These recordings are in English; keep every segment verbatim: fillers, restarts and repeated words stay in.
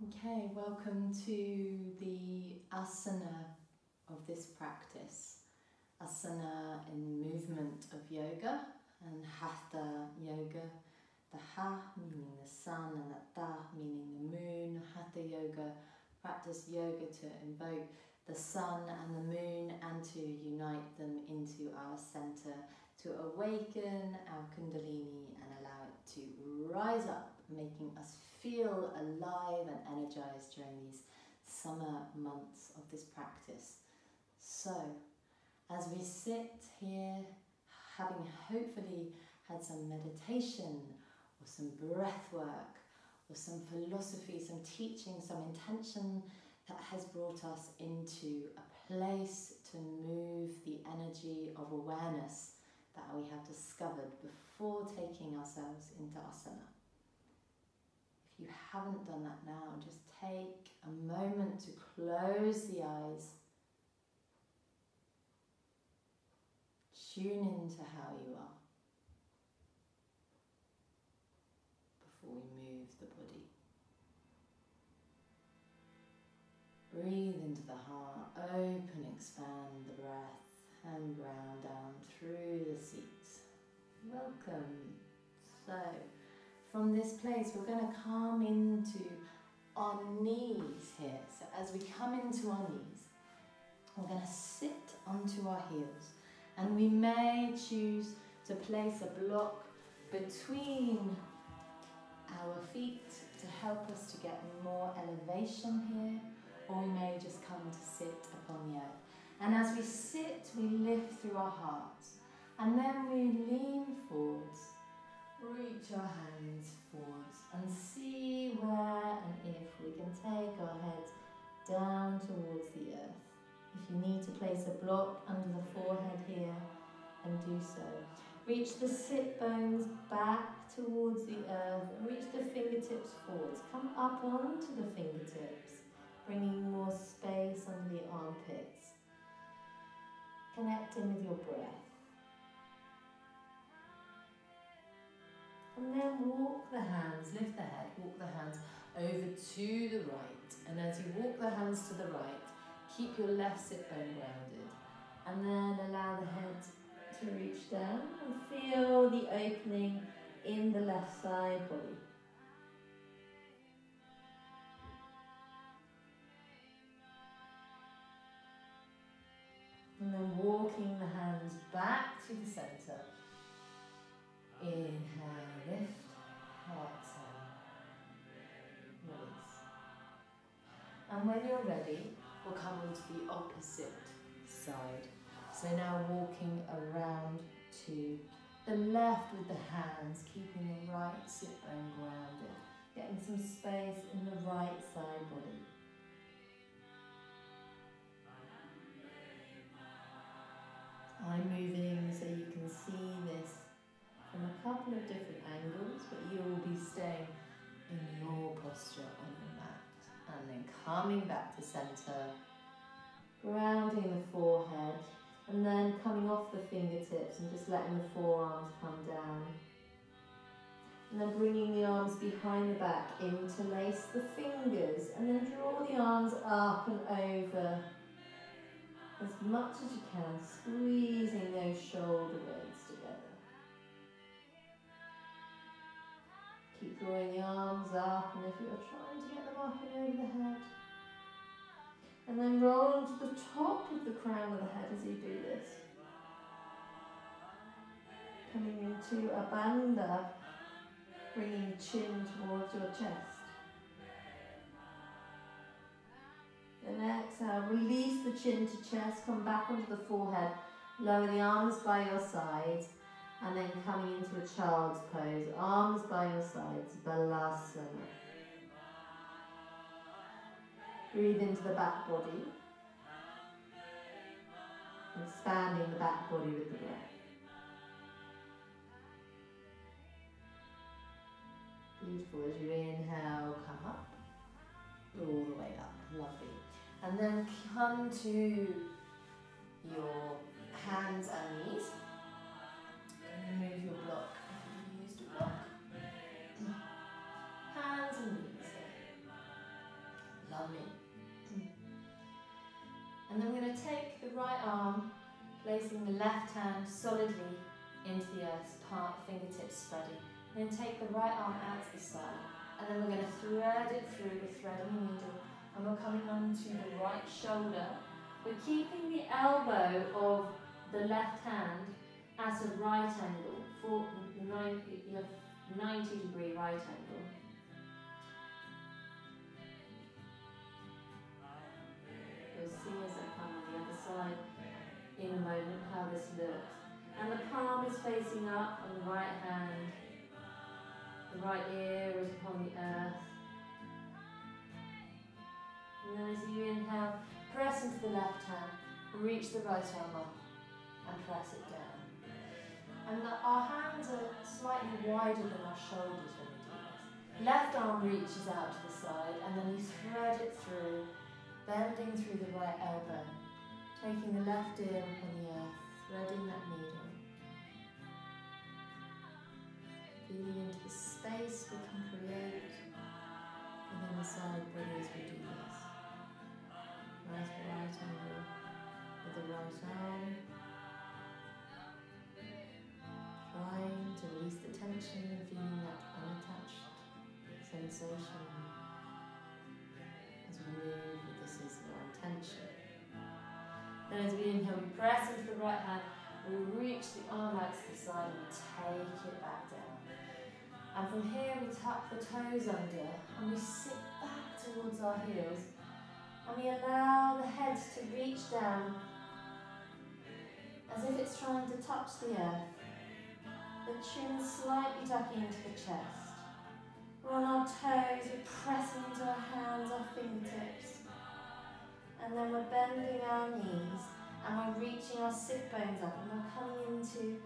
Okay, welcome to the asana of this practice. Asana in movement of yoga and Hatha yoga. The Ha meaning the sun and the Tha meaning the moon. Hatha yoga, practice yoga to invoke the sun and the moon and to unite them into our centre, to awaken our Kundalini and allow it to rise up, making us feel alive and energized during these summer months of this practice. So, as we sit here, having hopefully had some meditation or some breath work or some philosophy, some teaching, some intention that has brought us into a place to move the energy of awareness that we have discovered before taking ourselves into asana. If you haven't done that now, just take a moment to close the eyes. Tune into how you are before we move the body. Breathe into the heart, open, expand the breath and ground down through the seats. Welcome. So, from this place, we're going to come into our knees here. So as we come into our knees, we're going to sit onto our heels. And we may choose to place a block between our feet to help us to get more elevation here. Or we may just come to sit upon the earth. And as we sit, we lift through our hearts. And then we lean forwards. Reach our hands forwards and see where and if we can take our heads down towards the earth. If you need to place a block under the forehead here, then do so. Reach the sit bones back towards the earth. Reach the fingertips forwards. Come up onto the fingertips, bringing more space under the armpits. Connecting with your breath. And then walk the hands, lift the head, walk the hands over to the right. And as you walk the hands to the right, keep your left sit bone grounded. And then allow the head to reach down and feel the opening in the left side body. And then walking the hands back to the centre. Inhale, lift, exhale, release. And when you're ready, we'll come onto the opposite side. So now walking around to the left with the hands, keeping the right sit bone grounded, getting some space in the right side body. I'm moving so you can see this from a couple of different angles, but you will be staying in your posture on the mat. And then coming back to centre, grounding the forehead, and then coming off the fingertips and just letting the forearms come down. And then bringing the arms behind the back, interlace the fingers, and then draw the arms up and over as much as you can, squeezing those shoulder blades together. Keep drawing the arms up, and if you're trying to get them up and over the head. And then roll onto the top of the crown of the head as you do this. Coming into a bandha, bringing chin towards your chest. Then exhale, release the chin to chest, come back onto the forehead, lower the arms by your sides. And then coming into a child's pose, arms by your sides, Balasana. Breathe into the back body, expanding the back body with the breath. Beautiful, as you inhale, come up, all the way up, lovely. And then come to your hands and knees. Move your block. Have you used a block? Hands and knees. tummy. And then we're going to take the right arm, placing the left hand solidly into the earth, palm, fingertips spreading. Then take the right arm out to the side. And then we're going to thread it through with threading the needle. And we're coming onto the right shoulder. We're keeping the elbow of the left hand at a right angle, for ninety degree right angle. You'll see as I come on the other side in a moment how this looks. And the palm is facing up on the right hand. The right ear is upon the earth. And then as you inhale, press into the left hand, reach the right arm up and press it down. And the, our hands are slightly wider than our shoulders when we do this. Left arm reaches out to the side and then you thread it through, bending through the right elbow, taking the left ear upon the earth, threading that needle. Feeling into the space we can create within the side body as we do this. Right right angle with the right arm. Trying to release the tension, feeling that unattached sensation as we move with this is our tension. Then as we inhale, we press into the right hand, we reach the arm out to the side and take it back down. And from here we tuck the toes under and we sit back towards our heels. And we allow the head to reach down as if it's trying to touch the earth. The chin slightly ducking into the chest. We're on our toes, we're pressing into our hands, our fingertips. And then we're bending our knees and we're reaching our sit bones up and we're coming into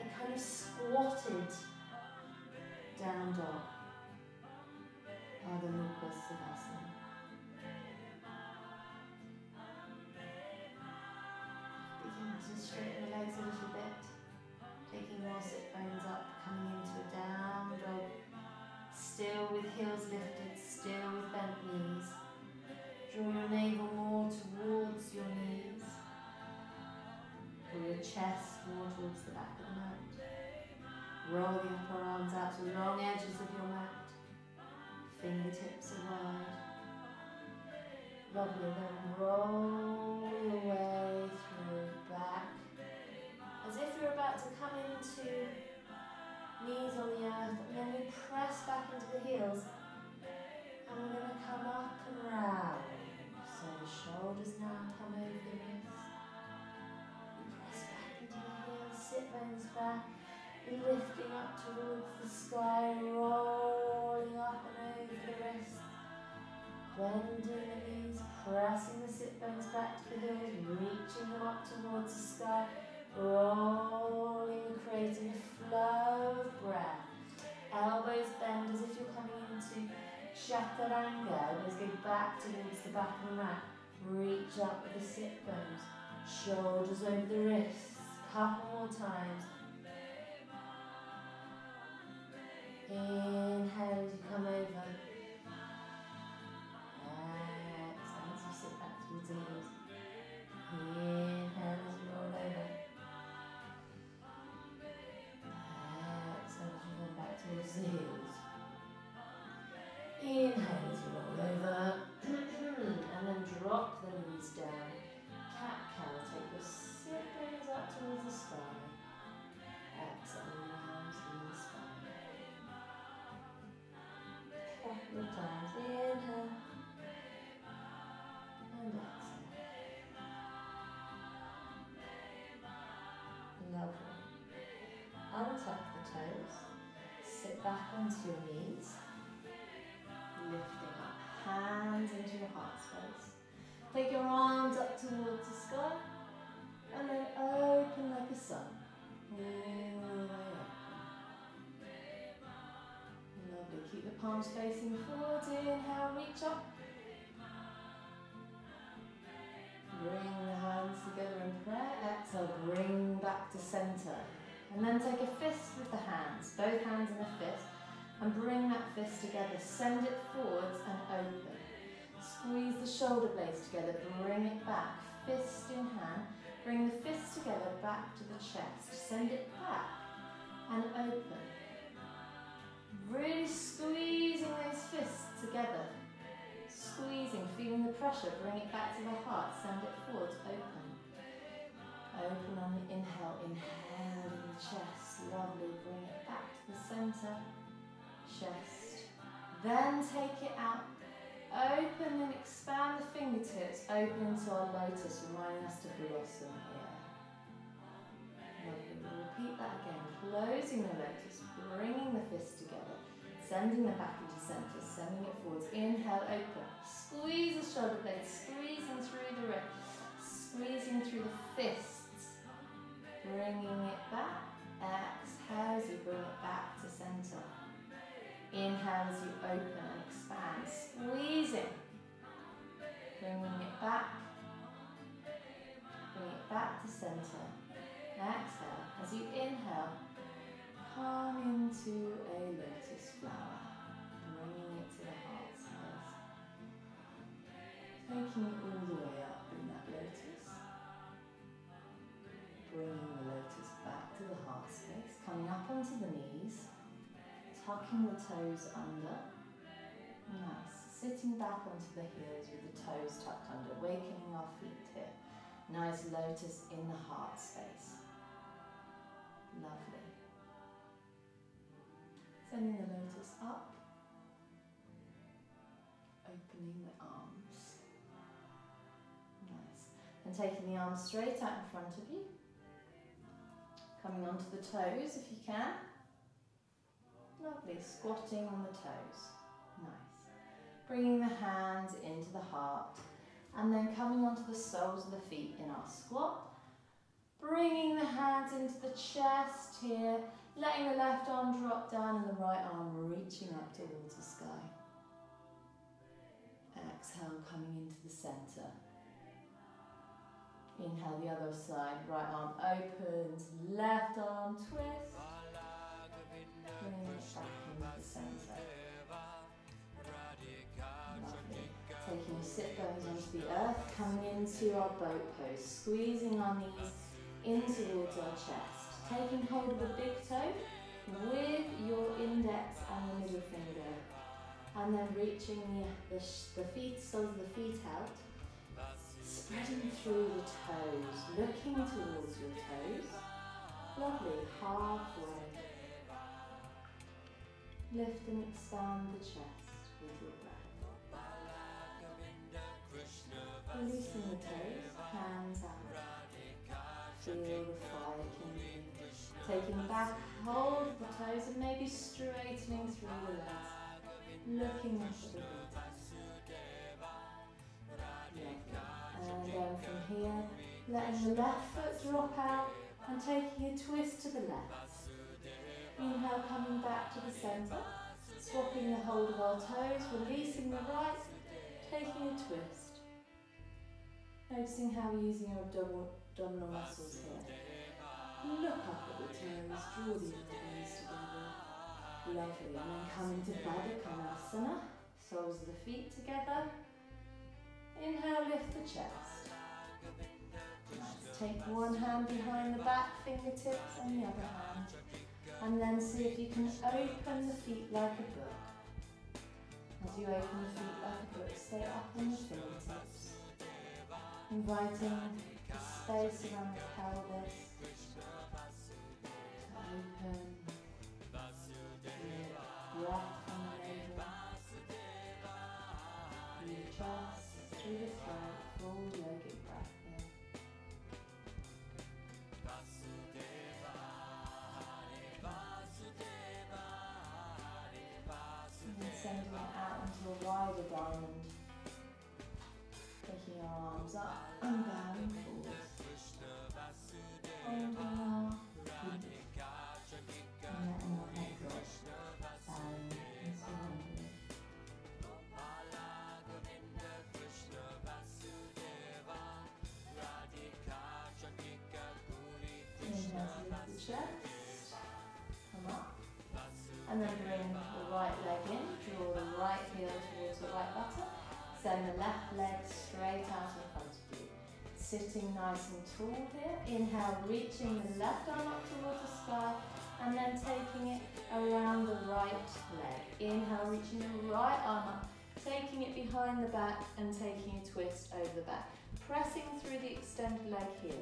a kind of squatted down dog. Adho Mukha Savasana. To straighten the legs a little bit, taking more sit bones up, coming into a down dog, still with heels lifted, still with bent knees. Draw your navel more towards your knees, or your chest more towards the back of the mat. Roll the upper arms out to the long edges of your mat, fingertips are wide. Lovely, then roll your way through back, as if you're about to come into knees on the earth, and then we press back into the heels, and we're going to come up and round, so the shoulders now come over the wrists, press back into the heels, sit bones back, lifting up towards the sky, rolling up and over the wrists, bending the knees, pressing the sit bones back to the heels, reaching them up towards the sky, rolling, creating a flow of breath. Elbows bend as if you're coming into Chaturanga. Elbows go back towards the back of the mat. Reach up with the sit bones, shoulders over the wrists, couple more times. Inhale as you come over. Exhale as you sit back towards the heels. Inhale as you roll over. Exhale as you come back towards the heels. Inhale as you roll over. And then drop the knees down. Cat-cow, take your sit bones up towards the sky. Exhale around to the sky. Couple of times, inhale, and exhale. Lovely. Untuck the toes, sit back onto your knees, lifting up, hands into your heart space. Take your arms up towards the sky, and then open like a sun. All the way up. Lovely, keep the palms facing forward, inhale, reach up. Bring the hands together in prayer, exhale, bring back to centre. And then take a fist with the hands, both hands in a fist, and bring that fist together, send it forwards and open. shoulder blades together, bring it back, fist in hand, bring the fists together back to the chest, send it back and open. Really squeezing those fists together, squeezing, feeling the pressure, bring it back to the heart, send it forward, open. Open on the inhale, inhale in the chest, lovely, bring it back to the centre, chest. Then take it out, open and expand the fingertips, open into our lotus, reminding us to blossom here. Lovely, we'll repeat that again, closing the lotus, bringing the fists together, sending them back into centre, sending it forwards, inhale, open, squeeze the shoulder blades, squeezing through the ribs, squeezing through the fists, bringing it back, exhale as you bring it back to centre, inhale as you open and expand, squeezing, bringing it back, bring it back to centre, exhale as you inhale, come into a lotus flower, bringing it to the heart space, taking it all the way up in that lotus. Bringing the lotus back to the heart space, coming up onto the knees, tucking the toes under, nice, sitting back onto the heels with the toes tucked under, awakening our feet here, nice lotus in the heart space, lovely, sending the lotus up, opening the arms, nice, and taking the arms straight out in front of you. Coming onto the toes if you can. Lovely, squatting on the toes. Nice. Bringing the hands into the heart and then coming onto the soles of the feet in our squat. Bringing the hands into the chest here, letting the left arm drop down and the right arm reaching up towards the sky. Exhale, coming into the centre. Inhale the other side, right arm opens, left arm twist, bring it back into the centre. Lovely. Taking your sit bones onto the earth, coming into our boat pose, squeezing our knees in towards our chest. Taking hold of the big toe with your index and the middle finger. And then reaching the, the, the feet, soles of the feet out. Spreading through the toes, looking towards your toes. Lovely, halfway. Lift and expand the chest with your breath. Releasing the toes, hands out. Feel the fire kindling. Taking back, hold the toes and maybe straightening through the legs. Looking into the legs. And then from here, letting the left foot drop out and taking a twist to the left. Inhale, coming back to the centre, swapping the hold of our toes, releasing the right, taking a twist. Noticing how you're using your abdominal, abdominal muscles here. Look up at the toes, draw the toes together. Lovely, and then coming to Baddha Konasana, soles of the feet together. Inhale, lift the chest. Nice. Take one hand behind the back, fingertips and the other hand. And then see if you can open the feet like a book. As you open the feet like a book, stay up on the fingertips. Inviting the space around the pelvis to open. Deep breath coming over. Your chest. Through the throat, full yogic breath in. And then sending it out into a wider diamond. Taking your arms up and down forwards. Holding our feet. And letting our head drop. Bowing and surrendering. Chest, come up, and then bring the right leg in, draw the right heel towards the right buttock, extend the left leg straight out in front of you. Sitting nice and tall here. Inhale, reaching the left arm up towards the sky and then taking it around the right leg. Inhale, reaching the right arm up, taking it behind the back and taking a twist over the back. Pressing through the extended leg heel.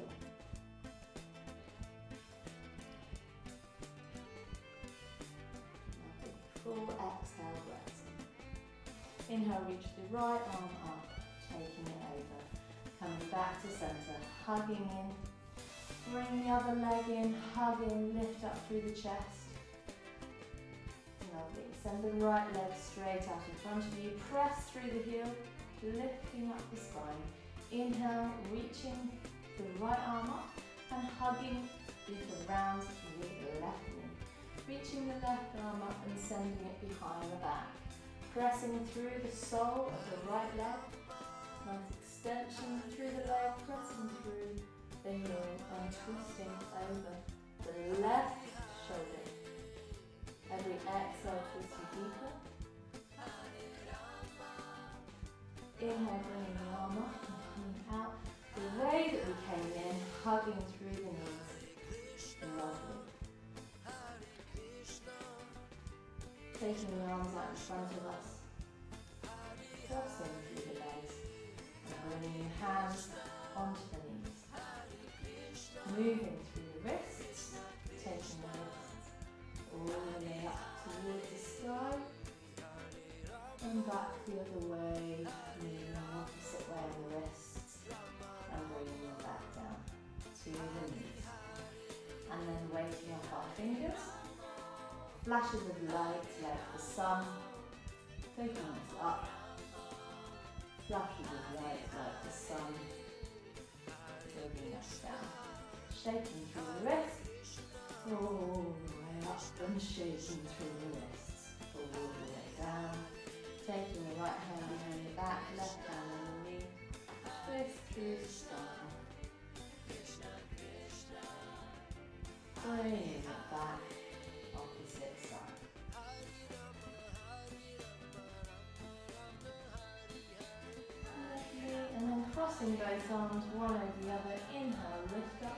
Full exhale breath. Inhale, reach the right arm up, taking it over. Coming back to centre, hugging in. Bring the other leg in, hug in, lift up through the chest. Lovely. Send the right leg straight out in front of you. Press through the heel, lifting up the spine. Inhale, reaching the right arm up and hugging with the round the left knee. Reaching the left arm up and sending it behind the back. Pressing through the sole of the right leg. Nice extension through the leg, pressing through the heel and twisting over the left shoulder. Every exhale, twisting deeper. Inhale, bringing the arm up and coming out. The way that we came in, hugging through the knees. Lovely. Taking the arms out in front of us, crossing through the legs and bringing the hands onto the knees, moving through the wrists, taking the wrists all the way up towards the sky and back the other way, moving the opposite way of the wrists and bringing them back down to the knees and then waking up our fingers. Flashes of light like the sun, taking us up. Flashes of light like the sun, taking us down. Shaking through the wrists, all the way up and shaking through the wrists, all the way down. Taking the right hand behind the back, left hand on the knee, twist through the spine. Bringing it back. Crossing both arms, one over the other, inhale, lift up.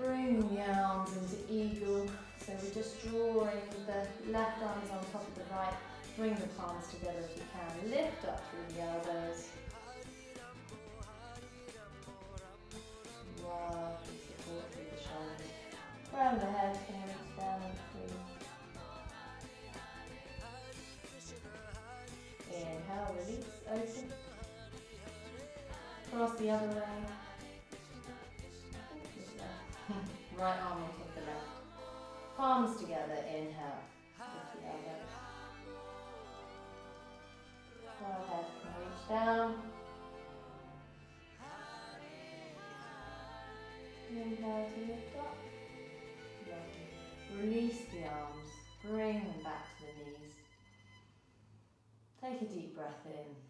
Bring the arms into eagle. So we're just drawing the left arms on top of the right. Bring the palms together if you can. Lift up through the elbows. Wow, support through the shoulders. Round the head, can reach down and through. Inhale, release, open. Cross the other way. Right arm on top of the left. Palms together, inhale. With the other. Go ahead and reach down. Inhale to lift up. Release the arms. Bring them back to the knees. Take a deep breath in.